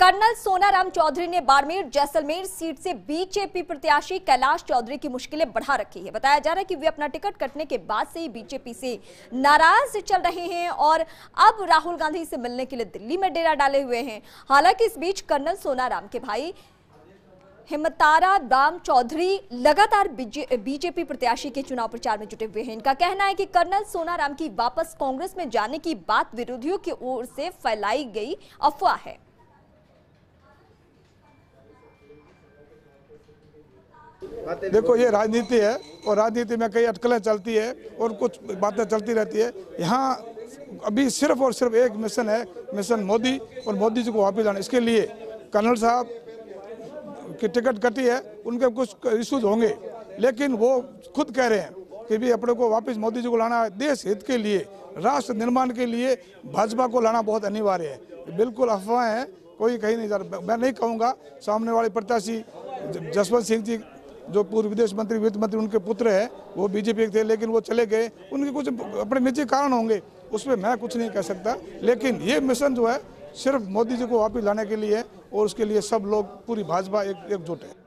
Colonel Sonaram Chaudhary ने Barmer Jaisalmer seat से BJP प्रत्याशी कैलाश चौधरी की मुश्किलें बढ़ा रखी है। बताया जा रहा है कि वे अपना टिकट कटने के बाद से ही बीजेपी से नाराज चल रहे हैं और अब राहुल गांधी से मिलने के लिए दिल्ली में डेरा डाले हुए हैं। हालांकि इस बीच कर्नल सोनाराम के भाई हिम्मत तारा राम चौधरी लगातार बीजेपी प्रत्याशी के चुनाव प्रचार में जुटे हुए हैं। इनका कहना है कि कर्नल सोनाराम की वापस कांग्रेस में जाने की बात विरोधियों की ओर से फैलाई गई अफवाह है। देखो, ये राजनीति है और राजनीति में कई अटकलें चलती है और कुछ बातें चलती रहती है। यहाँ अभी सिर्फ और सिर्फ एक मिशन है, मिशन मोदी, और मोदी जी को वापस लाना। इसके लिए कर्नल साहब की टिकट कटी है, उनके कुछ इश्यूज होंगे, लेकिन वो खुद कह रहे हैं कि भी अपने को वापस मोदी जी को लाना है। देश हित के लिए, राष्ट्र निर्माण के लिए भाजपा को लाना बहुत अनिवार्य है। बिल्कुल अफवाह है, कोई कहीं नहीं जा रहा। मैं नहीं कहूँगा, सामने वाले प्रत्याशी जसवंत सिंह जी जो पूर्व विदेश मंत्री, वित्त मंत्री, उनके पुत्र है, वो बीजेपी के थे लेकिन वो चले गए। उनके कुछ अपने निजी कारण होंगे, उसमें मैं कुछ नहीं कह सकता। लेकिन ये मिशन जो है सिर्फ मोदी जी को वापस लाने के लिए है और उसके लिए सब लोग, पूरी भाजपा एकजुट है।